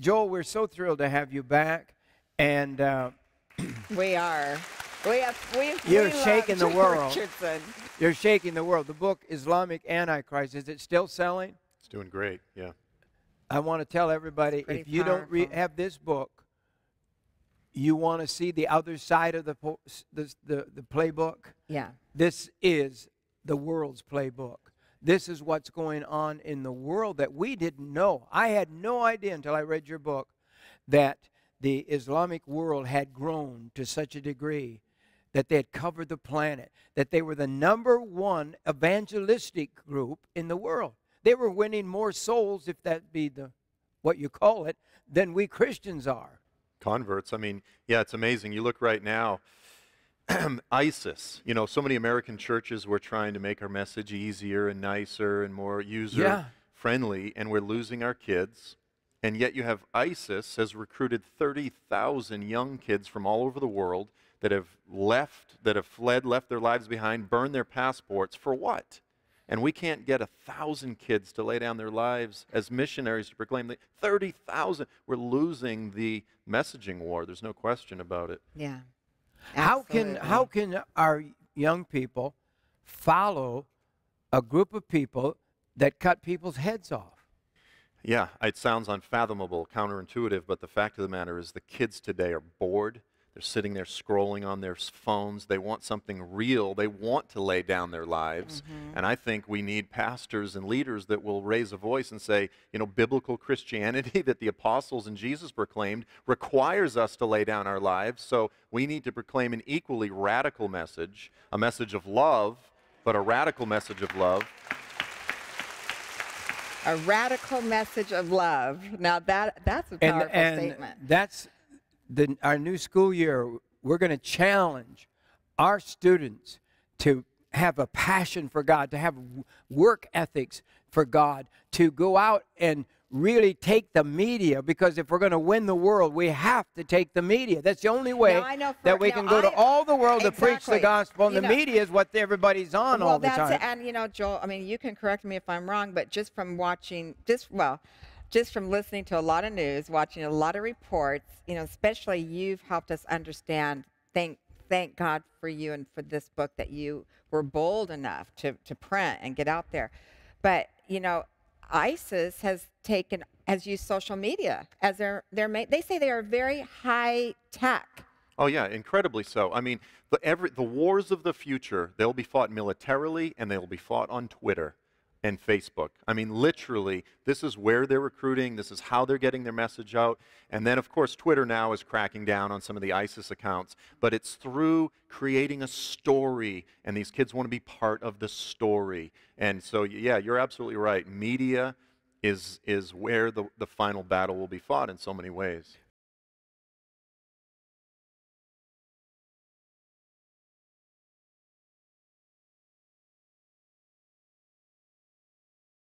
Joel, we're so thrilled to have you back. And we are. You're shaking the world. Richardson. You're shaking the world. The book, Islamic Antichrist, is it still selling? It's doing great, yeah. I want to tell everybody, if you don't have this book, you want to see the other side of the playbook? Yeah. This is the world's playbook. This is what's going on in the world that we didn't know. I had no idea until I read your book that the Islamic world had grown to such a degree that they had covered the planet, that they were the #1 evangelistic group in the world. They were winning more souls, if that be what you call it, than we Christians are. Converts. I mean, yeah, it's amazing. You look right now, ISIS, you know, so many American churches were trying to make our message easier and nicer and more user-friendly, and we're losing our kids. And yet you have ISIS has recruited 30,000 young kids from all over the world that have left, that have fled, left their lives behind, burned their passports. For what? And we can't get 1,000 kids to lay down their lives as missionaries to proclaim the 30,000. We're losing the messaging war. There's no question about it. Yeah. Absolutely. How can our young people follow a group of people that cut people's heads off? Yeah, it sounds unfathomable, counterintuitive, but the fact of the matter is the kids today are bored. They're sitting there scrolling on their phones. They want something real. They want to lay down their lives. Mm-hmm. And I think we need pastors and leaders that will raise a voice and say, you know, biblical Christianity that the apostles and Jesus proclaimed requires us to lay down our lives. So we need to proclaim an equally radical message, a message of love, but a radical message of love. A radical message of love. Now that's a powerful statement. That's our new school year, we're going to challenge our students to have a passion for God, to have work ethics for God, to go out and really take the media, because if we're going to win the world, we have to take the media. That's the only way that we can go to all the world to preach the gospel, and the media is what everybody's on all the time. And, you know, Joel, I mean, you can correct me if I'm wrong, but just from watching, just from listening to a lot of news, watching a lot of reports, you know, especially you've helped us understand, thank God for you and for this book that you were bold enough to print and get out there. But, you know, ISIS has taken, has used social media as they say they are very high tech. Oh yeah, incredibly so. I mean, the wars of the future, they'll be fought militarily and they'll be fought on Twitter and Facebook. I mean, literally, this is where they're recruiting, this is how they're getting their message out. And then, of course, Twitter now is cracking down on some of the ISIS accounts, but it's through creating a story, and these kids want to be part of the story. And so, yeah, you're absolutely right. Media is where the final battle will be fought in so many ways.